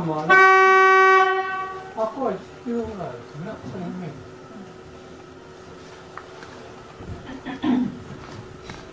ンもあれ箱は必要ないですね、その面。ありがとうご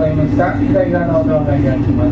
ざいました。左側のドアが開きます。